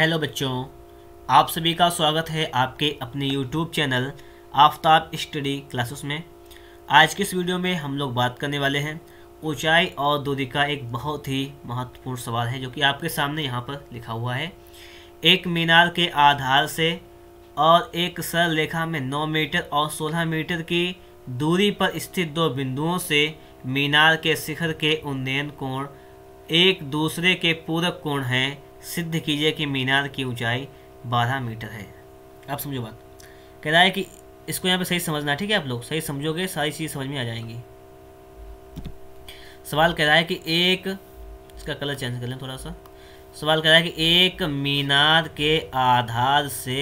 Hello बच्चों, आप सभी का स्वागत है आपके अपने YouTube channel Aftab study classes में। आज के इस वीडियो में हम लोग बात करने वाले हैं ऊंचाई और दूरी का एक बहुत ही महत्वपूर्ण सवाल है जो कि आपके सामने यहाँ पर लिखा हुआ है। एक मीनार के आधार से और एक सरल रेखा में 9 मीटर और 16 मीटर की दूरी पर स्थित दो बिंदुओं से मीनार के शिखर के उन्नयन कोण एक दूसरे के पूरक कोण हैं। सिद्ध कीजिए कि मीनार की ऊंचाई 12 मीटर है। आप समझो बात, कह रहा है कि इसको यहाँ पे सही समझना, ठीक है। आप लोग सही समझोगे, सारी चीज़ समझ में आ जाएंगी। सवाल कह रहा है कि एक, इसका कलर चेंज कर लें थोड़ा सा। सवाल कह रहा है कि एक मीनार के आधार से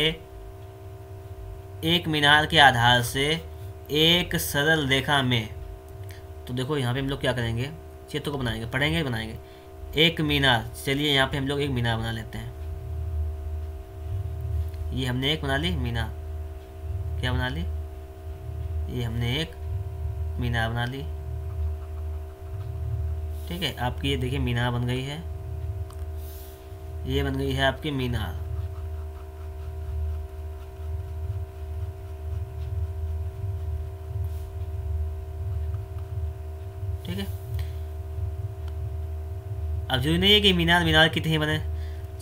एक सरल रेखा में, तो देखो यहाँ पे हम लोग क्या करेंगे, चित्र को बनाएंगे, पढ़ेंगे, बनाएंगे एक मीनार। चलिए यहाँ पे हम लोग एक मीनार बना लेते हैं। ये हमने एक बना ली मीनार, क्या बना ली, ये हमने एक मीनार बना ली, ठीक है। आपकी ये देखिए मीनार बन गई है, ये बन गई है आपकी मीनार। अब जरूरी नहीं है कि मीनार कितने ही बने,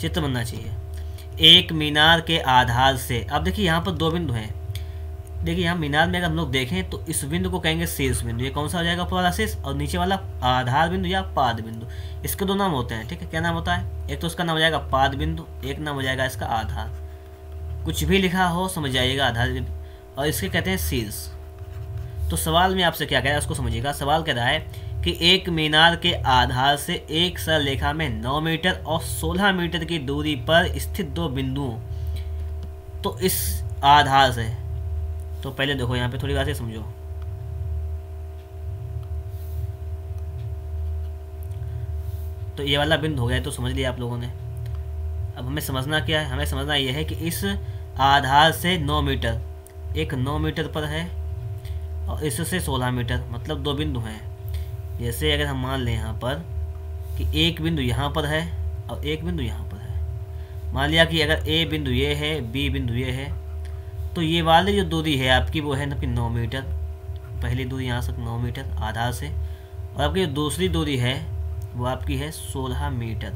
चित्र बनना चाहिए। एक मीनार के आधार से, अब देखिए यहाँ पर दो बिंदु हैं। देखिए यहाँ मीनार में अगर हम लोग देखें तो इस बिंदु को कहेंगे शीर्ष बिंदु, ये कौन सा हो जाएगा, ऊपर वाला शीर्ष, और नीचे वाला आधार बिंदु या पाद बिंदु। इसके दो नाम होते हैं, ठीक है। क्या नाम होता है, एक तो इसका नाम हो जाएगा पाद बिंदु, एक नाम हो जाएगा इसका आधार। कुछ भी लिखा हो समझ जाइएगा आधार बिंदु, और इसके कहते हैं शीर्ष। तो सवाल में आपसे क्या कह रहा है उसको समझिएगा। सवाल कह रहा है कि एक मीनार के आधार से एक सरल रेखा में 9 मीटर और 16 मीटर की दूरी पर स्थित दो बिंदुओं, तो इस आधार से, तो पहले देखो यहाँ पे थोड़ी बातें समझो। तो ये वाला बिंदु हो गया, तो समझ लिया आप लोगों ने। अब हमें समझना क्या है, हमें समझना यह है कि इस आधार से 9 मीटर, एक 9 मीटर पर है और इससे 16 मीटर, मतलब दो बिंदु हैं। जैसे अगर हम मान लें यहाँ पर कि एक बिंदु यहाँ पर है और एक बिंदु यहाँ पर है, मान लिया कि अगर ए बिंदु ये है, बी बिंदु ये है, तो ये वाली जो दूरी है आपकी वो है आपकी 9 मीटर, पहली दूरी यहाँ तक 9 मीटर आधार से, और आपकी जो दूसरी दूरी है वो आपकी है 16 मीटर।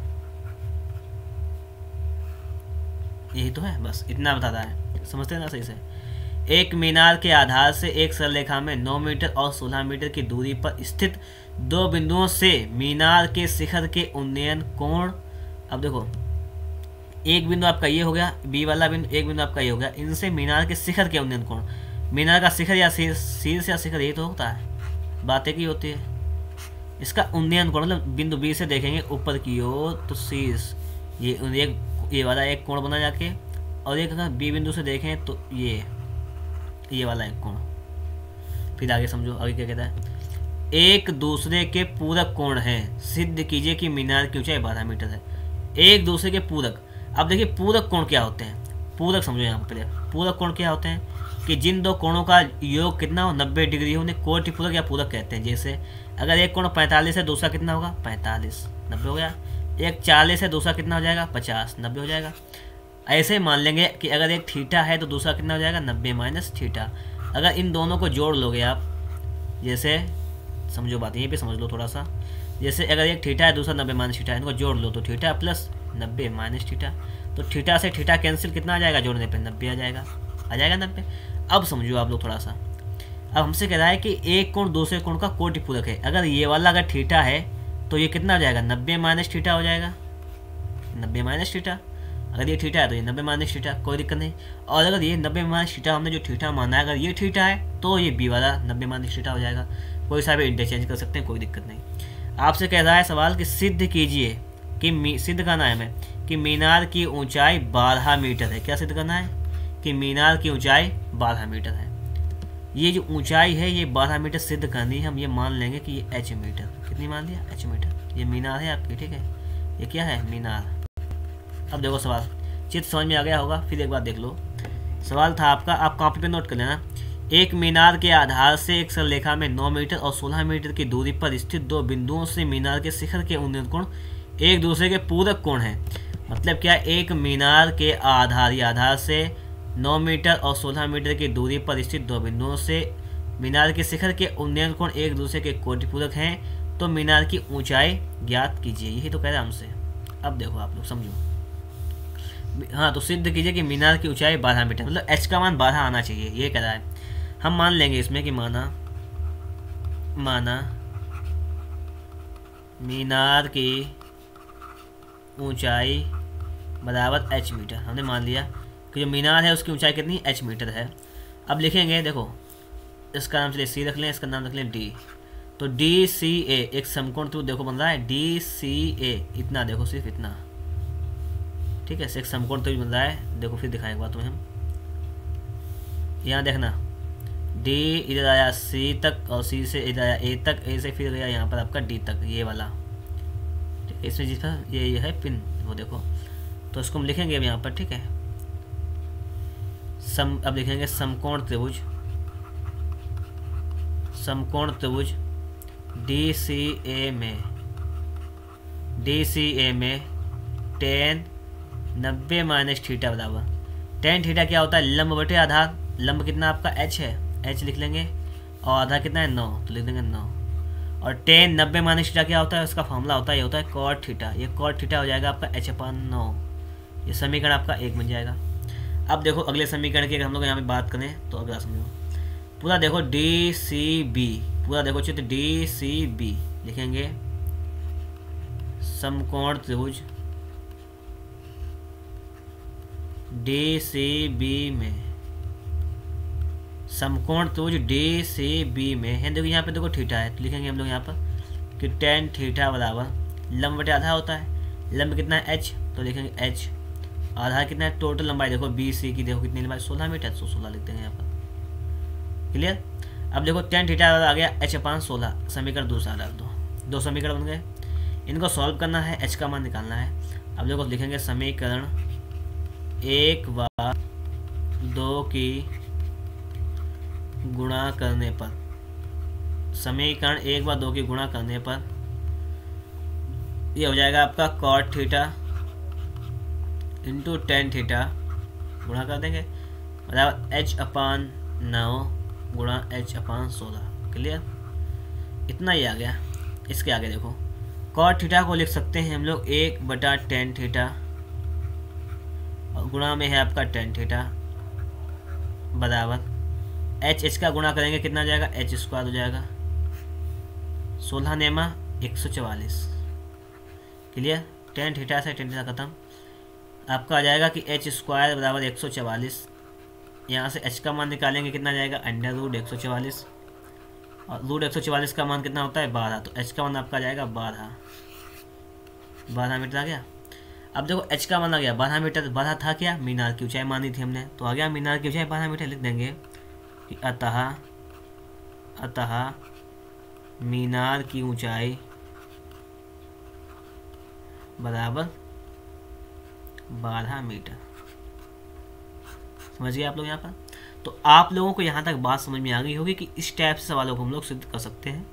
यही तो है, बस इतना बता रहा है, समझते हैं ना सही से। एक मीनार के आधार से एक सरल रेखा में 9 मीटर और 16 मीटर की दूरी पर स्थित दो बिंदुओं से मीनार के शिखर के उन्नयन कोण, अब देखो एक बिंदु आपका ये हो गया, बी वाला बिंदु, एक बिंदु आपका ये हो गया, इनसे मीनार के शिखर के उन्नयन कोण, मीनार का शिखर या शीर्ष या शिखर यही तो होता है, बातें की होती है। इसका उन्नयन कोण मतलब बिंदु बी से देखेंगे ऊपर की ओर तो शीर्ष, ये वाला एक कोण बना जाके, और एक अगर बी बिंदु से देखें तो ये वाला एक कोण। फिर आगे समझो आगे क्या कहता है, एक दूसरे के पूरक कोण हैं, सिद्ध कीजिए कि मीनार की ऊंचाई 12 मीटर है। एक दूसरे के पूरक, अब देखिए पूरक कोण क्या होते हैं, पूरक समझो यहाँ पर, पूरक कोण क्या होते हैं कि जिन दो कोणों का योग कितना हो 90 डिग्री हो, उन्हें कोटिपूरक या पूरक कहते हैं। जैसे अगर एक कोण 45 है, दूसरा कितना होगा 45, 90 हो गया। एक 40 है, दूसरा कितना हो जाएगा 50, 90 हो जाएगा। ऐसे मान लेंगे कि अगर एक थीटा है तो दूसरा कितना हो जाएगा 90 माइनस थीटा। अगर इन दोनों को जोड़ लोगे आप, जैसे समझो बात, यहीं पे समझ लो थोड़ा सा। जैसे अगर एक थीटा है, दूसरा 90 माइनस थीटा, इनको जोड़ लो तो थीटा प्लस 90 माइनस थीटा, तो थीटा से थीटा कैंसिल, कितना आ जाएगा जोड़ने पे 90 आ जाएगा 90। अब समझो आप लोग थोड़ा सा। अब हमसे कह रहा है कि एक कोण दूसरे कोण का कोटिपूरक है। अगर ये वाला अगर थीटा है तो ये कितना हो जाएगा 90 माइनस थीटा हो जाएगा, 90 माइनस थीटा। अगर ये थीटा है तो ये 90 माइनस थीटा, कोई दिक्कत नहीं। और अगर ये 90 माइनस थीटा, हमने जो थीटा माना है, अगर ये थीटा है तो ये बी वाला 90 माइनस थीटा हो जाएगा। कोई सा भी इंटरचेंज कर सकते हैं, कोई दिक्कत नहीं। आपसे कह रहा है सवाल कि सिद्ध कीजिए कि, सिद्ध करना है हमें कि मीनार की ऊंचाई 12 मीटर है। क्या सिद्ध करना है कि मीनार की ऊँचाई 12 मीटर है। ये जो ऊँचाई है ये 12 मीटर सिद्ध करनी है। हम ये मान लेंगे कि ये एच मीटर, कितनी मान लिया एच मीटर, ये मीनार है आपकी, ठीक है। ये क्या है मीनार। अब देखो सवाल, चित्र समझ में आ गया होगा, फिर एक बार देख लो। सवाल था आपका, आप कॉपी पे नोट कर लेना। एक मीनार के आधार से एक सरल रेखा में 9 मीटर और 16 मीटर की दूरी पर स्थित दो बिंदुओं से मीनार के शिखर के उन्नयन कोण एक दूसरे के पूरक कोण हैं। मतलब क्या, एक मीनार के आधारी आधार से 9 मीटर और 16 मीटर की दूरी पर स्थित दो बिंदुओं से मीनार के शिखर के उन्नयन कोण एक दूसरे के कोटिपूरक हैं, तो मीनार की ऊंचाई ज्ञात कीजिए। यही तो कह रहा है हमसे। अब देखो आप लोग समझो, हाँ तो सिद्ध कीजिए कि मीनार की ऊंचाई 12 मीटर, मतलब h का मान 12 आना चाहिए, ये कह रहा है। हम मान लेंगे इसमें कि माना मीनार की ऊंचाई बराबर h मीटर। हमने मान लिया कि जो मीनार है उसकी ऊंचाई कितनी h मीटर है। अब लिखेंगे, देखो इसका नाम चलिए सी रख लें, इसका नाम रख लें डी। तो डी सी ए एक समकोण त्रिभुज देखो बन रहा है, डी सी ए इतना, देखो सिर्फ इतना, ठीक है, एक समकोण त्रिभुज बन रहा है। देखो फिर दिखाएंगे तुम्हें हम, यहाँ देखना डी इधर आया सी तक, और सी से इधर आया ए तक, ए से फिर गया यहाँ पर आपका डी तक, ये वाला इसमें जिस पर ये है पिन वो देखो। तो इसको हम लिखेंगे अब यहाँ पर, ठीक है, अब लिखेंगे समकोण त्रिभुज डी सी ए में टेन 90 माइनस थीटा बराबर, टेन थीटा क्या होता है, लंब बटे आधार। लंब कितना आपका h है, h लिख लेंगे, और आधार कितना है 9, तो लिख देंगे 9। और टेन 90 माइनस थीटा क्या होता है, उसका फॉर्मूला होता है, ये होता है कॉट थीटा, ये कॉट थीटा हो जाएगा आपका h अपन 9। ये समीकरण आपका एक बन जाएगा। अब देखो अगले समीकरण की अगर हम लोग यहाँ पे बात करें तो अगला समझो पूरा, देखो डी सी बी पूरा, देखो चित्र डी सी बी लिखेंगे समकोण त्रिभुज डी सी बी में, समकोण त्रिभुज डी सी बी में है। देखो यहाँ पे देखो थीटा है, तो लिखेंगे हम लोग यहाँ पर कि टेन थीटा बराबर लंब बटे आधा होता है, लंब कितना है h, तो लिखेंगे h, आधा कितना है टोटल लंबाई, देखो बी सी की देखो कितनी लंबाई 16 मीटर, 16 लिख देंगे यहाँ पर, क्लियर। अब देखो टेन थीटा आ गया h अपान 16, समीकरण दूसरा डाल दो, दो समीकरण बन गए, इनको सॉल्व करना है, h का मान निकालना है। अब देखो लिखेंगे समीकरण 1/2 की गुणा करने पर, समीकरण 1/2 की गुणा करने पर यह हो जाएगा आपका cot theta into tan theta, गुणा कर देंगे बराबर h अपान 9 गुणा h अपान 16, क्लियर। इतना ही आ गया। इसके आगे देखो कॉट थीटा को लिख सकते हैं हम लोग 1/10 थीटा, और गुणा में है आपका टेन थीटा बराबर h, h का गुणा करेंगे कितना जाएगा h स्क्वायर हो जाएगा, 16 नेमा 144, क्लियर। टेन थीटा से टेन थीटा खत्म, आपका आ जाएगा कि h स्क्वायर बराबर 144। यहाँ से h का मान निकालेंगे कितना जाएगा अंडर रूट 144, और रूट 144 का मान कितना होता है 12, तो h का मान आपका आ जाएगा 12 मीटर आ गया। अब देखो h का मान आ गया 12 मीटर, 12 था क्या, मीनार की ऊंचाई मानी थी हमने, तो आ गया मीनार की ऊंचाई 12 मीटर। लिख देंगे कि अतः मीनार की ऊंचाई बराबर 12 मीटर। समझ गए आप लोग यहाँ पर। तो आप लोगों को यहाँ तक बात समझ में आ गई होगी कि इस टाइप से सवालों को हम लोग सिद्ध कर सकते हैं।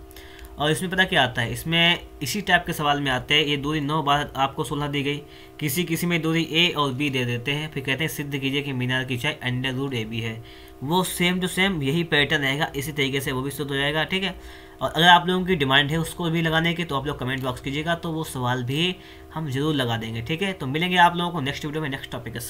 और इसमें पता क्या आता है, इसमें इसी टाइप के सवाल में आते हैं, ये दूरी 9 आपको 16 दी गई, किसी किसी में दूरी a और b दे देते हैं, फिर कहते हैं सिद्ध कीजिए कि मीनार की ऊंचाई अंडर रूट ए बी है। वो सेम टू सेम यही पैटर्न रहेगा, इसी तरीके से वो भी सिद्ध हो जाएगा, ठीक है। और अगर आप लोगों की डिमांड है उसको भी लगाने की, तो आप लोग कमेंट बॉक्स कीजिएगा, तो वो सवाल भी हम जरूर लगा देंगे, ठीक है। तो मिलेंगे आप लोगों को नेक्स्ट वीडियो में नेक्स्ट टॉपिक के साथ।